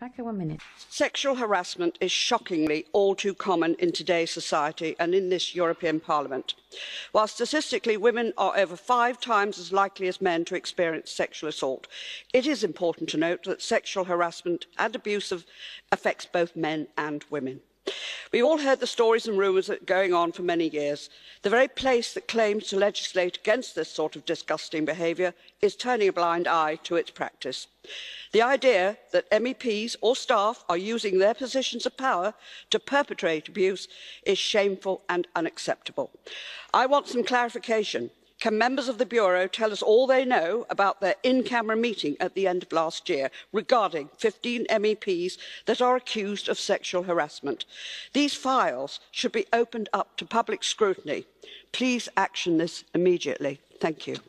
Packer, 1 minute. Sexual harassment is shockingly all too common in today's society and in this European Parliament. While statistically women are over 5 times as likely as men to experience sexual assault, it is important to note that sexual harassment and abuse affects both men and women. We've all heard the stories and rumours that are going on for many years. The very place that claims to legislate against this sort of disgusting behaviour is turning a blind eye to its practice. The idea that MEPs or staff are using their positions of power to perpetrate abuse is shameful and unacceptable. I want some clarification. Can members of the Bureau tell us all they know about their in-camera meeting at the end of last year regarding 15 MEPs that are accused of sexual harassment? These files should be opened up to public scrutiny. Please action this immediately. Thank you.